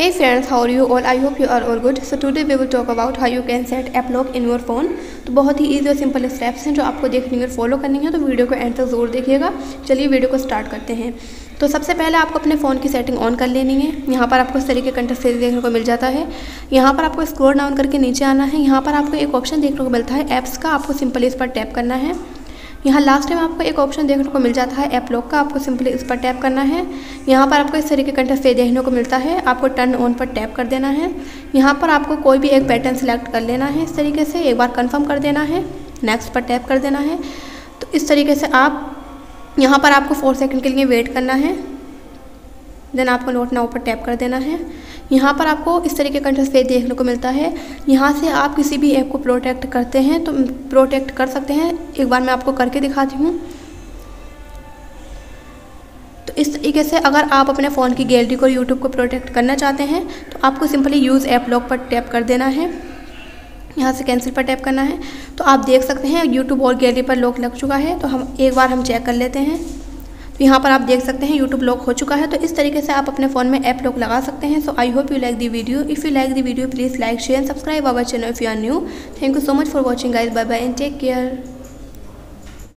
Hey friends, how are you all? I hope you are all good. So today we will talk about how you can set app lock in your phone. तो बहुत ही easy और simple steps हैं जो आपको देखने और follow करनी है, तो वीडियो को एंड तक जरूर देखिएगा। चलिए वीडियो को स्टार्ट करते हैं। तो सबसे पहले आपको अपने फ़ोन की सेटिंग ऑन कर लेनी है। यहाँ पर आपको इस तरीके कंटेंट सीरीज देखने को मिल जाता है। यहाँ पर आपको स्क्रॉल डाउन करके नीचे आना है। यहाँ पर आपको एक ऑप्शन देखने को मिलता है ऐप्स का, आपको सिंपली इस पर टैप करना है। यहाँ लास्ट टाइम आपको एक ऑप्शन देखने को मिल जाता है ऐप लॉक का, आपको सिंपली इस पर टैप करना है। यहाँ पर आपको इस तरीके का इंटरफेस देखने को मिलता है, आपको टर्न ऑन पर टैप कर देना है। यहाँ पर आपको कोई भी एक पैटर्न सिलेक्ट कर लेना है, इस तरीके से एक बार कंफर्म कर देना है, नेक्स्ट पर टैप कर देना है। तो इस तरीके से आप यहाँ पर आपको 4 सेकंड के लिए वेट करना है, देन आपको लौटना ऊपर टैप कर देना है। यहाँ पर आपको इस तरीके का इंटरफेस देखने को मिलता है। यहाँ से आप किसी भी ऐप को प्रोटेक्ट करते हैं तो प्रोटेक्ट कर सकते हैं। एक बार मैं आपको करके दिखाती हूँ। तो इस तरीके से अगर आप अपने फ़ोन की गैलरी को, यूट्यूब को प्रोटेक्ट करना चाहते हैं तो आपको सिंपली यूज़ ऐप लॉक पर टैप कर देना है। यहाँ से कैंसिल पर टैप करना है। तो आप देख सकते हैं यूट्यूब और गैलरी पर लॉक लग चुका है। तो हम एक बार हम चेक कर लेते हैं। तो यहाँ पर आप देख सकते हैं YouTube लॉक हो चुका है। तो इस तरीके से आप अपने फ़ोन में ऐप लॉक लगा सकते हैं। So I hope you like the video. If you like the video please like share and subscribe our channel if you are new. Thank you so much for watching guys. Bye bye and take care.